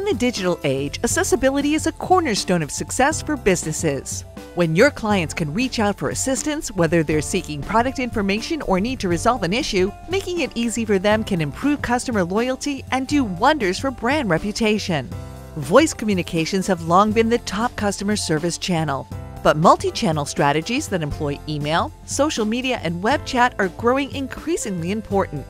In the digital age, accessibility is a cornerstone of success for businesses. When your clients can reach out for assistance, whether they're seeking product information or need to resolve an issue, making it easy for them can improve customer loyalty and do wonders for brand reputation. Voice communications have long been the top customer service channel, but multi-channel strategies that employ email, social media, and web chat are growing increasingly important.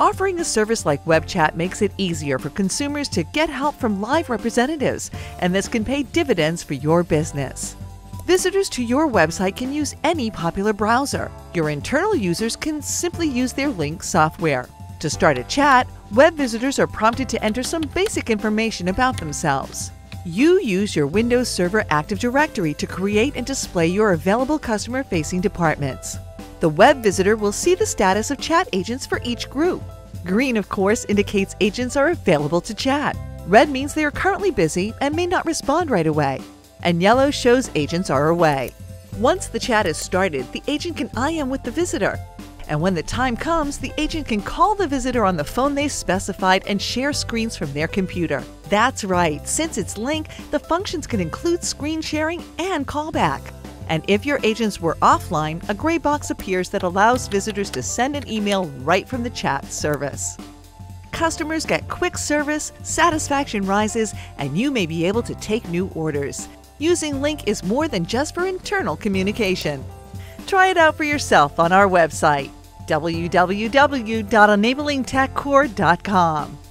Offering a service like WebChat makes it easier for consumers to get help from live representatives, and this can pay dividends for your business. Visitors to your website can use any popular browser. Your internal users can simply use their Lync software. To start a chat, web visitors are prompted to enter some basic information about themselves. You use your Windows Server Active Directory to create and display your available customer-facing departments. The web visitor will see the status of chat agents for each group. Green, of course, indicates agents are available to chat. Red means they are currently busy and may not respond right away. And yellow shows agents are away. Once the chat is started, the agent can IM with the visitor. And when the time comes, the agent can call the visitor on the phone they specified and share screens from their computer. That's right, since it's Lync, the functions can include screen sharing and callback. And if your agents were offline, a gray box appears that allows visitors to send an email right from the chat service. Customers get quick service, satisfaction rises, and you may be able to take new orders. Using Lync is more than just for internal communication. Try it out for yourself on our website, www.enablingtechcorp.com.